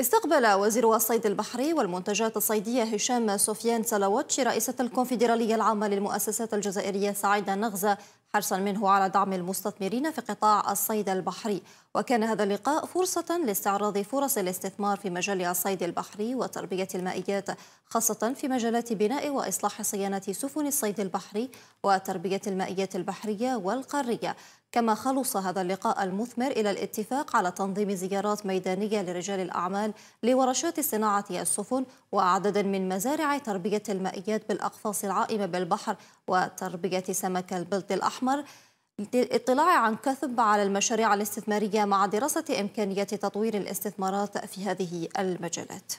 استقبل وزير الصيد البحري والمنتجات الصيدية هشام سفيان سلاوتشي رئيسة الكونفدرالية العامة للمؤسسات الجزائرية سعيدة نغزة، حرصا منه على دعم المستثمرين في قطاع الصيد البحري. وكان هذا اللقاء فرصة لاستعراض فرص الاستثمار في مجال الصيد البحري وتربية المائيات، خاصة في مجالات بناء وإصلاح صيانة سفن الصيد البحري وتربية المائيات البحرية والقارية. كما خلص هذا اللقاء المثمر إلى الاتفاق على تنظيم زيارات ميدانية لرجال الأعمال لورشات صناعة السفن وعددا من مزارع تربية المائيات بالأقفاص العائمة بالبحر وتربية سمك البلط الأحمر، للاطلاع عن كثب على المشاريع الاستثمارية مع دراسة إمكانية تطوير الاستثمارات في هذه المجالات.